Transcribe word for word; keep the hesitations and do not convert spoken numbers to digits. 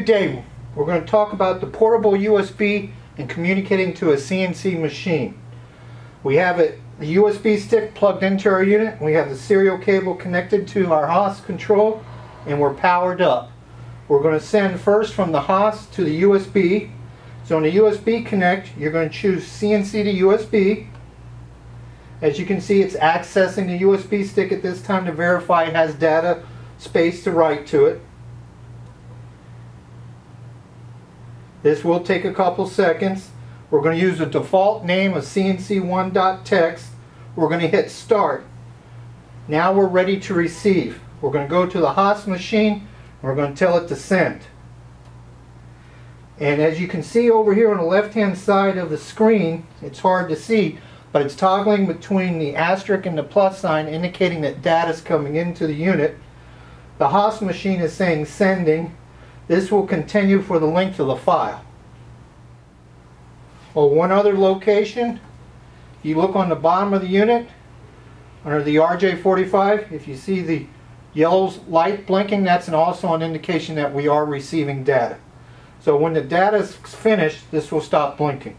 Today we're going to talk about the portable U S B and communicating to a C N C machine. We have it, the U S B stick plugged into our unit, we have the serial cable connected to our Haas control, and we're powered up. We're going to send first from the Haas to the U S B. So on the U S B connect, you're going to choose C N C to U S B. As you can see, it's accessing the U S B stick at this time to verify it has data space to write to it. This will take a couple seconds. We're going to use the default name of C N C one dot text. We're going to hit start. Now we're ready to receive. We're going to go to the Haas machine and we're going to tell it to send. And as you can see over here on the left hand side of the screen, it's hard to see, but it's toggling between the asterisk and the plus sign, indicating that data is coming into the unit. The Haas machine is saying sending. This will continue for the length of the file. Well, one other location, if you look on the bottom of the unit, under the R J forty-five, if you see the yellow light blinking, that's an also an indication that we are receiving data. So when the data is finished, this will stop blinking.